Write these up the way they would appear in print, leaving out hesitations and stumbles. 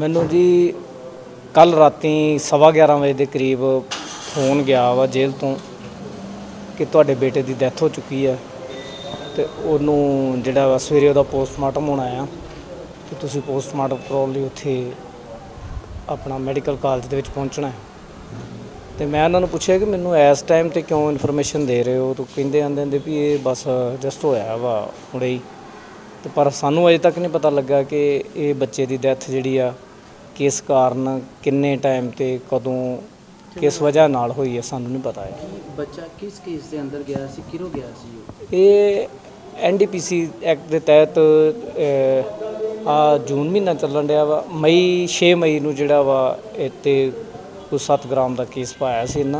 ਮੈਨੂੰ ਜੀ ਕੱਲ ਰਾਤੀ 11:15 ਵਜੇ ਦੇ ਕਰੀਬ ਫੋਨ ਗਿਆ ਵਾ ਜੇਲ੍ਹ ਤੋਂ ਕਿ ਤੁਹਾਡੇ ਬੇਟੇ ਦੀ ਡੈਥ ਹੋ ਚੁੱਕੀ ਹੈ ਤੇ ਉਹਨੂੰ ਜਿਹੜਾ ਵਾ ਸਵੇਰੇ ਉਹਦਾ ਪੋਸਟਮਾਰਟਮ ਹੋਣਾ ਆ ਤੇ ਤੁਸੀਂ ਪੋਸਟਮਾਰਟਮ ਕਰਾਉਣ ਲਈ ਉੱਥੇ ਆਪਣਾ ਮੈਡੀਕਲ ਕਾਲਜ ਦੇ ਵਿੱਚ ਪਹੁੰਚਣਾ ਹੈ। तो मैं उन्होंने पूछा कि मैंने इस टाइम तो क्यों इनफॉर्मेशन दे रहे हो, तो कहते आते भी ये बस जस्ट होया वा हुणे ही, तो पर सानू अजे तक नहीं पता लगा कि ये बच्चे की डैथ जिहड़ी आ किस कारण किन्ने टाइम ते कदों किस वजह नाल होई है, सानू नहीं पता है। बच्चा किस केस के अंदर गया सी, किरों गया सी? ये NDPC एक्ट के तहत जून महीना चलन दिया वा, मई 6 मई नूं जिहड़ा वा इत्थे 7 ग्राम का केस पाया से इन्ना,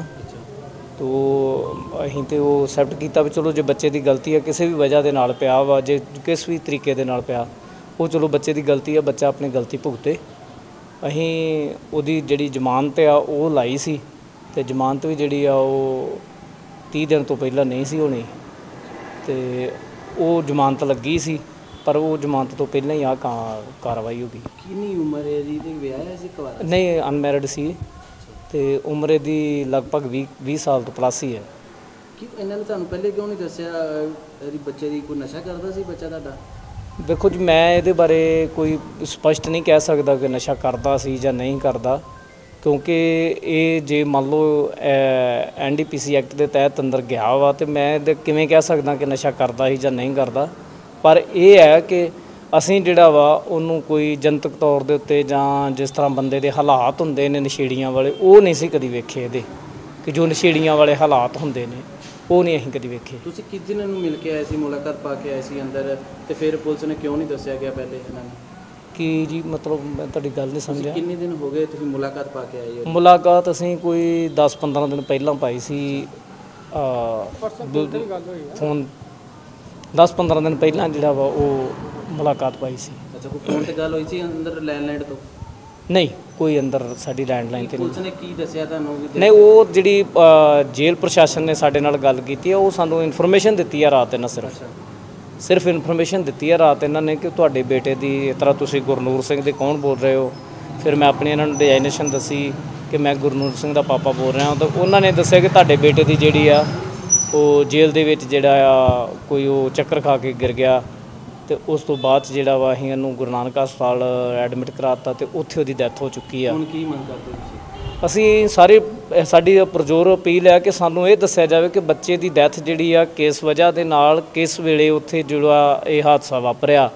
तो अहीं तो वो एक्सेप्ट किया भी चलो जो बच्चे की गलती है किसी भी वजह के नाल पिया वा, जे किस भी तरीके के नाल पिया वो चलो बच्चे की गलती है, बच्चा अपनी गलती भुगते। अहीं उहदी जिहड़ी जमानत आ वो लाई सी ते जमानत भी जिहड़ी आ वो 30 दिन तो पहला नहीं सी होनी ते वो जमानत लगी सी, पर वो जमानत तो पहले ही आ कार्रवाई हो गई। कितनी उम्र है जी? नहीं, अनमैरिड सी तो उम्र दी लगभग 20 साल तो प्लस ही है। इन्होंने तुहानू पहले क्यों नहीं दस्या बच्चे दी कोई नशा करदा सी बच्चा तुहाडा? देखो जी मैं इहदे बारे कोई स्पष्ट नहीं कह सकता कि नशा करदा सी जां नहीं करदा, क्योंकि ये जे मान लो NDPC एक्ट के तहत अंदर गया वा तो मैं किवें कह सकदा कि नशा करदा सी जां नहीं करदा, पर यह है कि असीं जिहड़ा वा उन्हूं कोई जनतक तौर दे उत्ते जां जिस तरह बंदे दे हालात हुंदे ने नशेड़ियां वाले वो नहीं सी कदी वेखे, इहदे कि जो नशेड़ियां वाले हालात हुंदे ने वो नहीं असीं कदी वेखे। तुसीं किस दिन इन्हूं मिल के आए सी, मुलाकात पा के आए सी अंदर, ते फिर पुलिस ने क्यों नहीं दस्सिया गया पहले इन्हां नूं? कि जी मतलब मैं तुहाडी गल नहीं समझिया। कितने दिन हो गए तुसीं मुलाकात पा के आए हो? मुलाकात असीं कोई 10-15 दिन पहलां पाई सी, फोन 10-15 दिन पहलां जिहड़ा वा वो मुलाकात पाई सी। अच्छा, कोई फोन ते गल होई सी अंदर लैंडलाइन तो? नहीं, कोई अंदर साडी लैंडलाइन ते नहीं। पुलिस ने की दस्या तुहानू? नहीं, वो जिहड़ी जेल प्रशासन ने साडे नाल गल कीती है वो सानू इन्फॉर्मेशन दित्ती है रात इन्हां सिर्फ इन्फॉर्मेशन दित्ती है रात इन्हां ने कि तुहाडे बेटे दी इस तरह तुसीं गुरनूर सिंह दे कौन बोल रहे हो। फिर मैं अपनी इन्हां नूं डेजिग्नेशन दसी कि मैं गुरनूर सिंह दा पापा बोल रहा हां, तो उन्हां ने दस्सिया कि तुहाडे बेटे दी जिहड़ी आ ਉਹ जेल ਦੇ ਵਿੱਚ ਜਿਹੜਾ ਆ ਕੋਈ ਉਹ ਚੱਕਰ ਖਾ ਕੇ ਗਿਰ ਗਿਆ ਤੇ ਉਸ ਤੋਂ ਬਾਅਦ ਜਿਹੜਾ ਵਾ ਅਸੀਂ ਉਹਨੂੰ ਗੁਰੂ ਨਾਨਕ ਹਸਪਤਾਲ ਐਡਮਿਟ ਕਰਾਤਾ ਤੇ ਉੱਥੇ ਉਹਦੀ ਡੈਥ ਹੋ ਚੁੱਕੀ ਆ। ਹੁਣ ਕੀ ਮੰਗ ਕਰਦੇ ਤੁਸੀਂ? ਅਸੀਂ ਸਾਰੇ ਸਾਡੀ ਪ੍ਰਜੋਰ ਅਪੀਲ ਹੈ ਕਿ ਸਾਨੂੰ ਇਹ ਦੱਸਿਆ ਜਾਵੇ ਕਿ ਬੱਚੇ ਦੀ ਡੈਥ ਜਿਹੜੀ ਆ ਕਿਸ ਵਜ੍ਹਾ ਦੇ ਨਾਲ ਕਿਸ ਵੇਲੇ ਉੱਥੇ ਜਿਹੜਾ ਇਹ ਹਾਦਸਾ ਵਾਪਰਿਆ,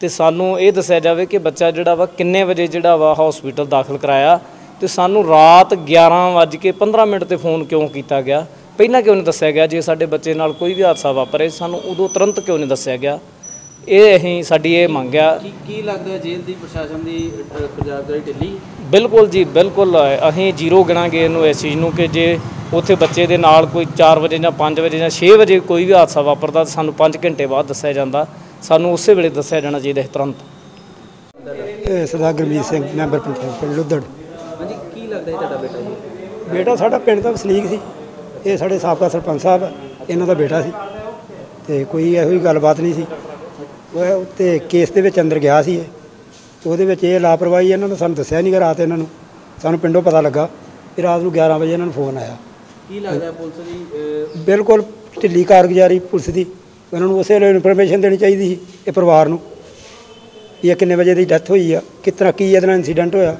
ਤੇ ਸਾਨੂੰ ਇਹ ਦੱਸਿਆ ਜਾਵੇ ਕਿ ਬੱਚਾ ਜਿਹੜਾ ਵਾ ਕਿੰਨੇ ਵਜੇ ਜਿਹੜਾ ਵਾ ਹਸਪੀਟਲ ਦਾਖਲ ਕਰਾਇਆ, ਤੇ ਸਾਨੂੰ ਰਾਤ 11:15 ਤੇ ਫੋਨ ਕਿਉਂ ਕੀਤਾ ਗਿਆ, ਪਹਿਲਾਂ क्यों नहीं दस्सिया गया? जे साडे बच्चे नाल कोई भी हादसा वापरे सानू उदों तुरंत क्यों नहीं दस्सिया गया? ये अहीं साडी ये मंग आ। की लगदा जेल दी प्रशासन दी पंजाब दी ढिल्ली? बिल्कुल जी, बिल्कुल अहीं जीरो गिणांगे इहनूं इस चीज़ नूं कि जे उत्थे बच्चे दे नाल कोई 4 वजे जां 5 वजे जां 6 वजे कोई भी हादसा वापरदा तो सानू 5 घंटे बाद दस्सिया जांदा, सानू उस वेले दस्सिया जाना चाहिए तुरंत। सरदार गुरमीत सिंह मैंबर पंचायत पिंड लुद्धड़। हां जी, की लगदा तुहाडा बेटा जी? बेटा साडा पिंड दा वसनीक सी, ये साढ़े साबका सरपंच साहब इन्हों का बेटा सी, तो कोई यही गलबात नहीं सी। तो केस के अंदर गया सी, तो ये लापरवाही इन्होंने सूँ दसिया नहीं कि रात इन्हों सूँ पिंडों पता लगा कि रात को 11 बजे इन्होंने फोन आया। की लगता है पुलिस की बिल्कुल ढिली कारगुजारी पुलिस की, उन्होंने उस वेले इन्फॉर्मेशन देनी चाहिए ये परिवार को कि किन्ने बजे की डैथ हुई है, किस तरह की इंसीडेंट होया।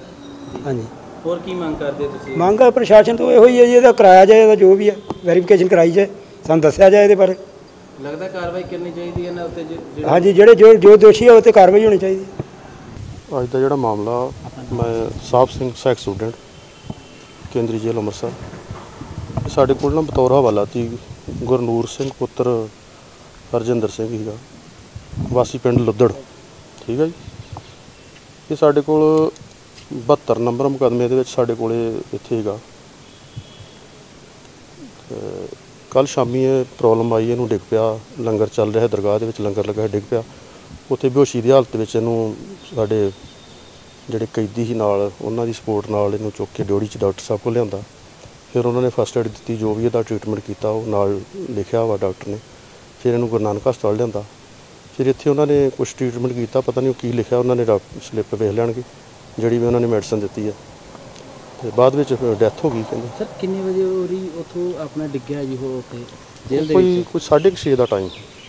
हाँ जी, और की मांग करते हो? मांग है प्रशासन तो यही है जी, इसका कराया जाए, जो भी है वेरीफिकेशन कराई जाए, सानू दस्सिया जाए ये बारे। लगता कार्रवाई करनी चाहिए इन्हां उत्ते? हाँ जी, जिहड़े जो जो दोषी है उत्ते कार्रवाई होनी चाहिए। अज का जिहड़ा मामला, मैं साहब सिंह सैक स्टूडेंट केंद्रीय जेल अमृतसर, साढ़े कोल ना बतौर हवाला ती गुरनूर सिंह पुत्र हरजिंदर सिंह ही वासी पिंड लुद्धड़, ठीक है जी। ये साढ़े कोल 72 नंबर मुकदमे दे विच साडे कोले इत्थे हैगा, कल शामी प्रॉब्लम आई, इनू डिग पिया, लंगर चल रहा है दरगाह दे विच लंगर लगा डिग पिया, उत्थे बेहोशी दी हालत विच इनू साडे जिहड़े कैदी ही नाल उन्हां दी सपोर्ट नाल इनू चुक के ड्योड़ी च डॉक्टर साहब कोल लिआंदा, फिर उन्होंने फर्स्ट एड दित्ती, जो भी इहदा ट्रीटमेंट कीता वो नाल लिखिया वा डॉक्टर ने, फिर इनू गुरू नानक हस्पताल लिआंदा, फिर इत्थे उन्होंने कुछ ट्रीटमेंट कीता, पता नहीं वो की लिखिया, उन्होंने डॉक्टर स्लिप वेख लैणगे, जी भी उन्होंने मेडिसिन दी है, बाद डेथ हो गई। सर कितने बजे हो रही उतो अपना डिग्या जी हो जेल दे कोई 6:30 का टाइम